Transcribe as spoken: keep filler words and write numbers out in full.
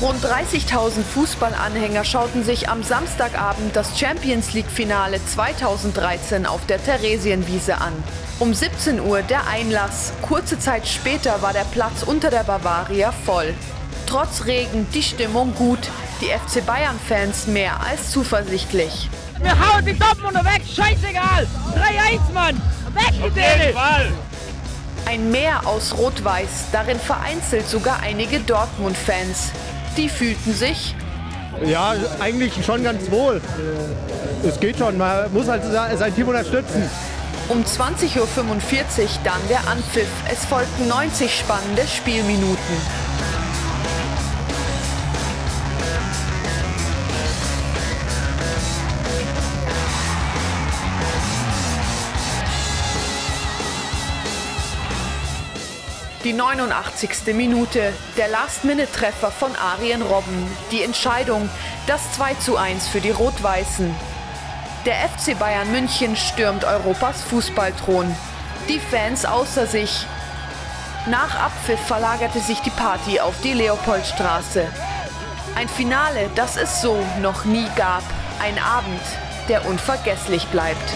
Rund dreißigtausend Fußballanhänger schauten sich am Samstagabend das Champions-League-Finale zweitausenddreizehn auf der Theresienwiese an. Um siebzehn Uhr der Einlass, kurze Zeit später war der Platz unter der Bavaria voll. Trotz Regen die Stimmung gut, die F C Bayern-Fans mehr als zuversichtlich. Wir hauen die Dortmunder weg, scheißegal! drei eins, Mann! Weg die Dänen! Ein Meer aus Rot-Weiß, darin vereinzelt sogar einige Dortmund-Fans. Die fühlten sich... Ja, eigentlich schon ganz wohl. Es geht schon, man muss halt sein Team unterstützen. Um zwanzig Uhr fünfundvierzig dann der Anpfiff. Es folgten neunzig spannende Spielminuten. Die neunundachtzigste Minute, der Last-Minute-Treffer von Arjen Robben. Die Entscheidung, das zwei zu eins für die Rot-Weißen. Der F C Bayern München stürmt Europas Fußballthron. Die Fans außer sich. Nach Abpfiff verlagerte sich die Party auf die Leopoldstraße. Ein Finale, das es so noch nie gab. Ein Abend, der unvergesslich bleibt.